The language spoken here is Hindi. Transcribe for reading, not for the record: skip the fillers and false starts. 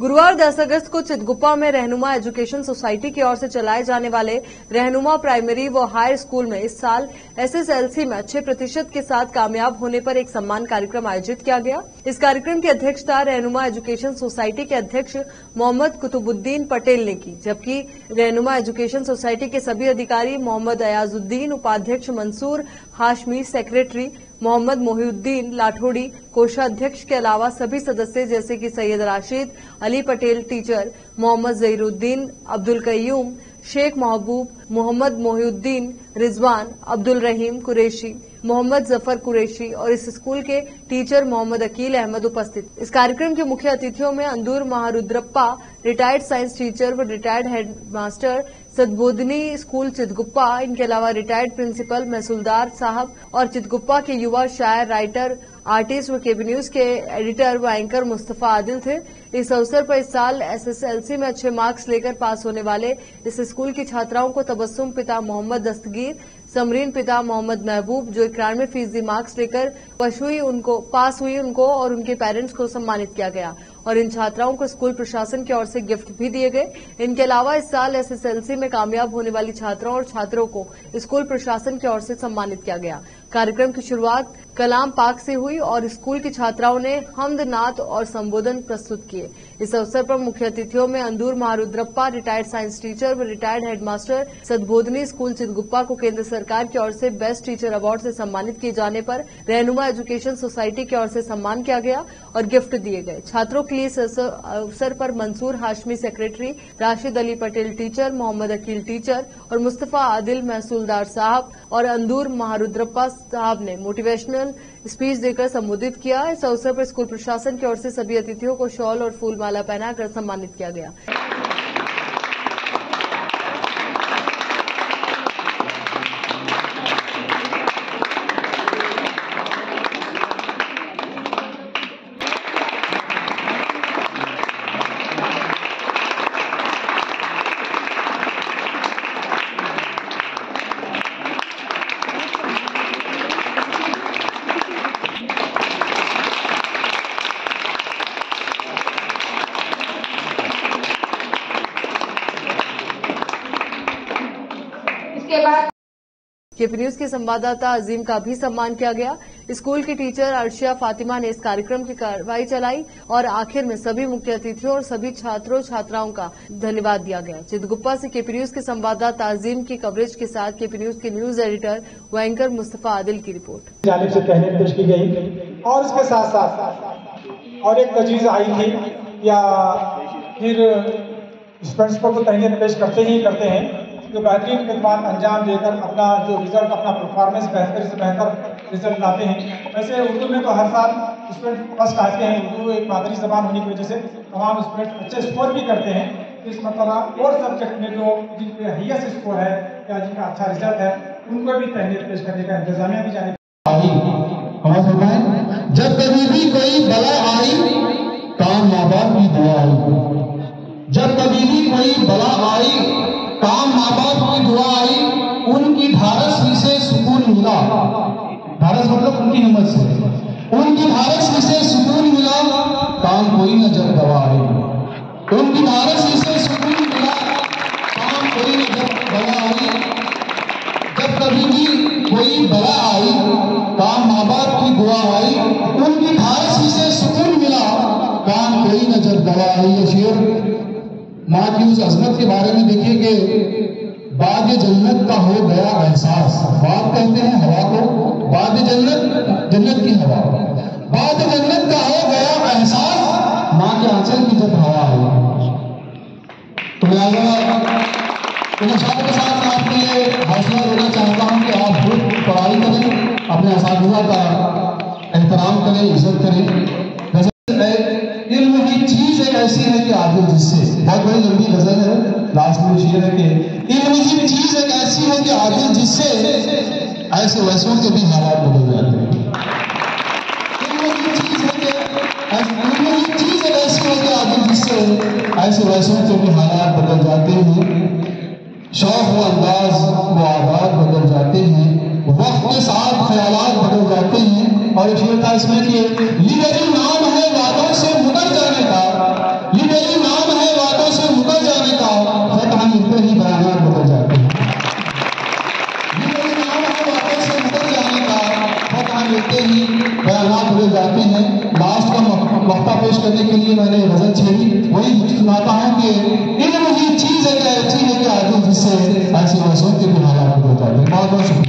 गुरुवार 10 अगस्त को चितगुप्पा में रहनुमा एजुकेशन सोसाइटी की ओर से चलाए जाने वाले रहनुमा प्राइमरी व हाई स्कूल में इस साल एसएसएलसी में अच्छे प्रतिशत के साथ कामयाब होने पर एक सम्मान कार्यक्रम आयोजित किया गया। इस कार्यक्रम की अध्यक्षता रहनुमा एजुकेशन सोसाइटी के अध्यक्ष मोहम्मद कुतुबुद्दीन पटेल ने की, जबकि रहनुमा एजुकेशन सोसाइटी के सभी अधिकारी मोहम्मद अयाजुद्दीन, उपाध्यक्ष मंसूर हाशमी, सेक्रेटरी मोहम्मद मोहउद्दीन लाठोड़ी, कोषाध्यक्ष के अलावा सभी सदस्य जैसे कि सैयद राशिद अली पटेल, टीचर मोहम्मद जैरुद्दीन, अब्दुल कयूम, शेख महबूब, मोहम्मद मोहउद्दीन, रिजवान अब्दुल रहीम कुरैशी, मोहम्मद जफर कुरैशी और इस स्कूल के टीचर मोहम्मद अकील अहमद उपस्थित। इस कार्यक्रम के मुख्य अतिथियों में Andur Maharudrappa, retired science teacher व retired head master Sadbodhini school Chitguppa, इनके अलावा रिटायर्ड प्रिंसिपल महसूलदार साहब और चितगुप्पा के युवा शायर, राइटर, आर्टिस्ट व केपी न्यूज के एडिटर व एंकर मुस्तफा आदिल थे। इस अवसर पर इस साल एसएसएलसी में अच्छे मार्क्स लेकर पास होने वाले इस स्कूल की छात्राओं को तबस्सुम पिता मोहम्मद दस्तगीर, समरीन पिता मोहम्मद महबूब जो 91% मार्क्स लेकर पास हुई उनको और उनके पेरेंट्स को सम्मानित किया गया और इन छात्राओं को स्कूल प्रशासन की ओर से गिफ्ट भी दिए गए। इनके अलावा इस साल एसएसएलसी में कामयाब होने वाली छात्राओं और छात्रों को स्कूल प्रशासन की ओर से सम्मानित किया गया। कार्यक्रम की शुरुआत कलाम पाक से हुई और स्कूल की छात्राओं ने हमद नात और संबोधन प्रस्तुत किए। इस अवसर पर मुख्य अतिथियों में Andur Maharudrappa, retired science teacher व retired headmaster Sadbodhini school Chitguppa को केंद्र सरकार की ओर से बेस्ट टीचर अवार्ड से सम्मानित किए जाने पर रहनुमा एजुकेशन सोसाइटी की ओर से सम्मान किया गया और गिफ्ट दिए गए। छात्रों के लिए इस अवसर पर Mansoor Hashmi secretary, Rashid Ali Patel teacher, Mohammad Aqeel teacher और मुस्तफा आदिल महसूलदार साहब और अंदूर महारुद्रप्पा साहब ने मोटिवेशनल स्पीच देकर संबोधित किया। इस अवसर पर स्कूल प्रशासन की ओर से सभी अतिथियों को शॉल और फूलमाला पहनाकर सम्मानित किया गया। केपी न्यूज के संवाददाता अजीम का भी सम्मान किया गया। स्कूल की टीचर अर्शिया फातिमा ने इस कार्यक्रम की कार्रवाई चलाई और आखिर में सभी मुख्य अतिथियों और सभी छात्रों छात्राओं का धन्यवाद दिया गया। चितगुप्पा से केपी न्यूज के संवाददाता अजीम की कवरेज के साथ केपी न्यूज के न्यूज एडिटर व एंकर मुस्तफा आदिल की रिपोर्ट। जानिब से पहले पेश की गई और उसके साथ साथ और एक तजवीज आई थी या फिर स्टूडेंट्स को तो पहले पेश करते ही करते हैं जो बेहतरीन खिदमत अंजाम देकर अपना जो रिजल्ट अपना परफॉर्मेंस बेहतर से बेहतर रिजल्ट लाते हैं। वैसे उर्दू में तो हर साल स्टूडेंट फर्स्ट आते हैं। उर्दू एक मादरी जबान होने की वजह से तमाम स्टूडेंट अच्छे स्कोर भी करते हैं। इस मतलब और सब्जेक्ट में जो जिनके हाईएस्ट स्कोर है या जिनका अच्छा रिजल्ट है उनको भी तहरीर पेश करने का इंतजामिया भी जाने। जब कभी भी कोई बला आई काम माँ बाप की दुआ आई, जब कभी भी कोई बला आई काम माँ बाप की दुआ आई, उनकी ढारस से सुकून मिला। ढारस मतलब उनकी हिम्मत से, उनकी ढारस से सुकून मिला। काम कोई न जब दवा आई, उनकी ढारस से सुकून मिला। काम कोई न जब दवा आई, जब कभी भी कोई बला आई काम माँ बाप की दुआ आई, उनकी ढारस से सुकून मिला। काम कोई न जब दवा आई। ये शेर माँ की उस अजमत के बारे में देखिए कि बाद जन्नत का हो गया एहसास। बात कहते हैं हवा को, बाद जन्नत जन्नत की हवा, बाद जन्नत का हो गया एहसास। माँ के आंचल की जब हवा आई तो मैं के साथ आपके लिए हौसला देना चाहता हूँ कि आप खुद पढ़ाई करें, अपने असातिज़ा का एहतराम करें, इज्जत करें। इल्म की चीज एक ऐसी है कि आगे जिससे बहुत बड़ी लंबी गजल है, लास्ट में शेर है कि इल्म की चीज एक ऐसी है कि आगे जिससे ऐसे वैसों के भी हालात बदल जाते हैं। इल्म की चीज एक ऐसी है कि आगे जिससे ऐसे वैसों के भी हालात बदल जाते हैं। शौक व अंदाज व आवाज बदल जाते हैं, वक्त के साथ ख्यालात बदल जाते हैं। और एक शेर था इसमें कि ये मेरा नाम है यादों से मुकर जाने का, ये वक्ता पेश करने के लिए मैंने गजल छेड़ी, वही सुनाता हूँ कि इल्म ही चीज़ है, क्या चीज़ है, क्या आदमी जिससे ऐसे मौसम के बिना बहुत बहुत